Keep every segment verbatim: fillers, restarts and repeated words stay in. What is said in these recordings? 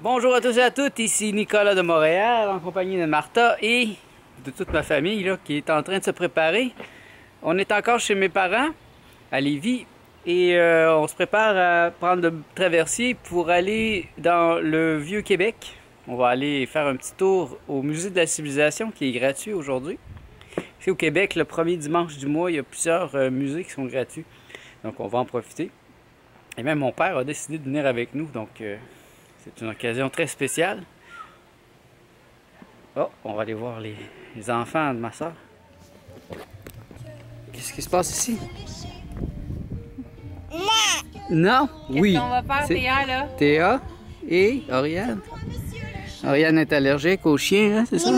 Bonjour à tous et à toutes, ici Nicolas de Montréal en compagnie de Martha et de toute ma famille là, qui est en train de se préparer. On est encore chez mes parents à Lévis et euh, on se prépare à prendre le traversier pour aller dans le Vieux-Québec. On va aller faire un petit tour au Musée de la Civilisation qui est gratuit aujourd'hui. Ici au Québec, le premier dimanche du mois, il y a plusieurs euh, musées qui sont gratuits, donc on va en profiter. Et même mon père a décidé de venir avec nous, donc... Euh, c'est une occasion très spéciale. Oh, on va aller voir les, les enfants de ma soeur. Qu'est-ce qui se passe ici? Non! Non? Oui! Qu'est-ce qu'on va faire, Théa, là? Théa et Oriane. Oriane est allergique aux chiens, hein, c'est ça?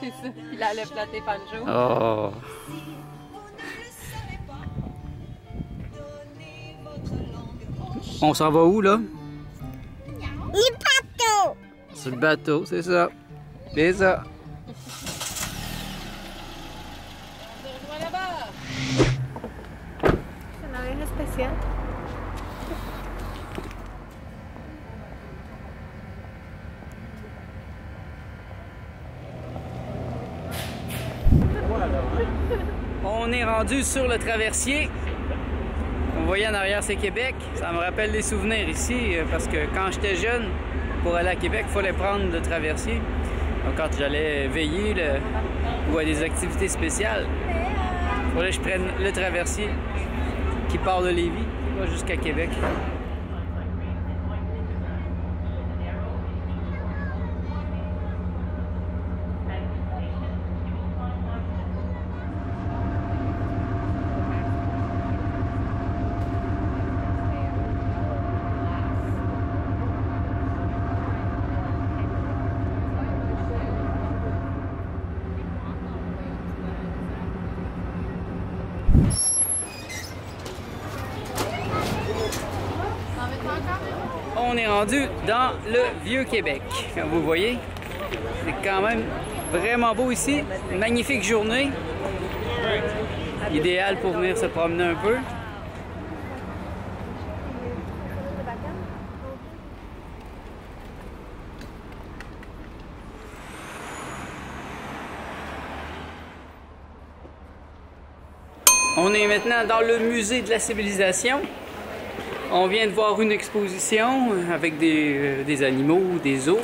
C'est ça. Il a le platé pancho. Oh! On s'en va où, là? Le bateau! Sur le bateau, c'est ça. C'est ça. On se rejoint là-bas. Ça n'a rien de spécial. On est rendu sur le traversier. Vous voyez en arrière, c'est Québec. Ça me rappelle des souvenirs ici, parce que quand j'étais jeune, pour aller à Québec, il fallait prendre le traversier. Donc quand j'allais veiller le... ou à des activités spéciales, il fallait que je prenne le traversier qui part de Lévis jusqu'à Québec. On est rendu dans le Vieux-Québec, comme vous voyez. C'est quand même vraiment beau ici. Une magnifique journée. Idéal pour venir se promener un peu. On est maintenant dans le musée de la civilisation. On vient de voir une exposition avec des, euh, des animaux, des zoos.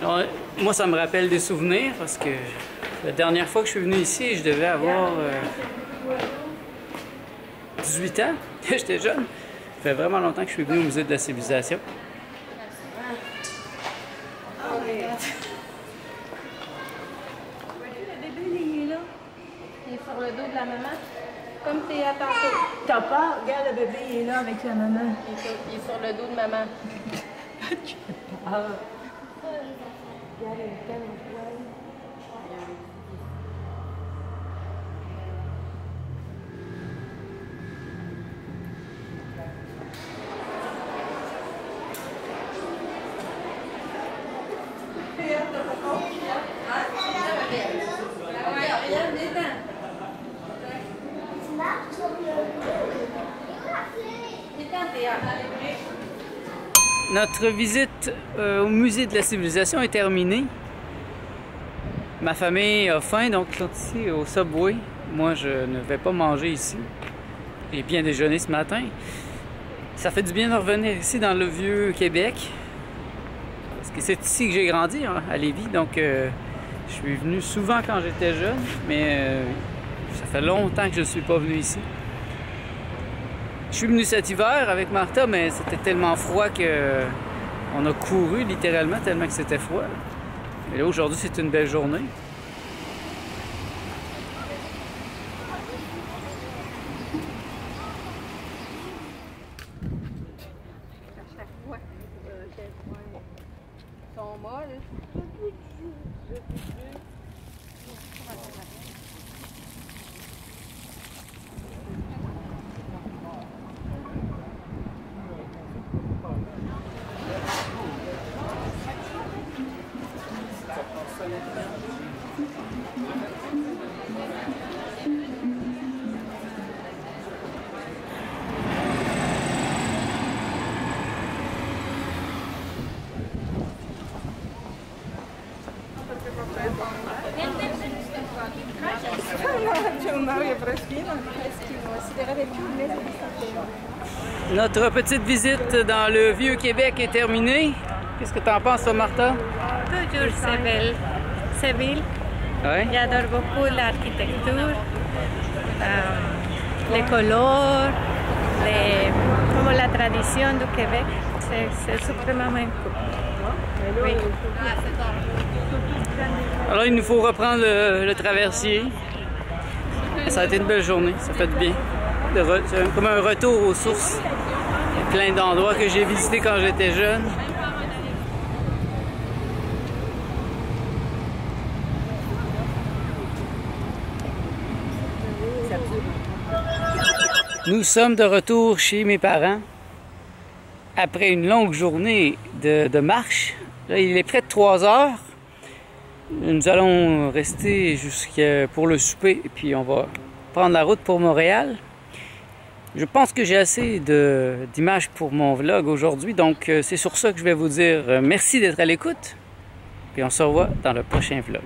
Alors, moi, ça me rappelle des souvenirs parce que la dernière fois que je suis venu ici, je devais avoir euh, dix-huit ans. J'étais jeune. Ça fait vraiment longtemps que je suis venu au Musée de la Civilisation. Comme Théa tantôt. T'as peur? Regarde, le bébé, il est là avec la maman. Il est sur, il est sur le dos de maman. Ah. Regarde, il est calme. Notre visite euh, au Musée de la Civilisation est terminée. Ma famille a faim, donc ils sont ici au Subway. Moi, je ne vais pas manger ici. J'ai bien déjeuné ce matin. Ça fait du bien de revenir ici dans le Vieux-Québec. Parce que c'est ici que j'ai grandi, hein, à Lévis. Donc, euh, je suis venu souvent quand j'étais jeune, mais euh, ça fait longtemps que je ne suis pas venu ici. Je suis venu cet hiver avec Martha, mais c'était tellement froid que on a couru littéralement tellement que c'était froid. Mais là aujourd'hui c'est une belle journée. Notre petite visite dans le Vieux-Québec est terminée. Qu'est-ce que tu en penses, Martha? Toujours c'est belle. C'est ville. Oui. J'adore beaucoup l'architecture, euh, les couleurs, les... comme la tradition du Québec. C'est suprêmement important. Oui. Alors, il nous faut reprendre le, le traversier. Ça a été une belle journée, ça fait du bien. C'est comme un retour aux sources. Il y a plein d'endroits que j'ai visités quand j'étais jeune. Nous sommes de retour chez mes parents après une longue journée de, de marche. Là, il est près de trois heures. Nous allons rester jusqu'à pour le souper et puis on va prendre la route pour Montréal. Je pense que j'ai assez d'images pour mon vlog aujourd'hui, donc c'est sur ça que je vais vous dire merci d'être à l'écoute. Puis on se revoit dans le prochain vlog.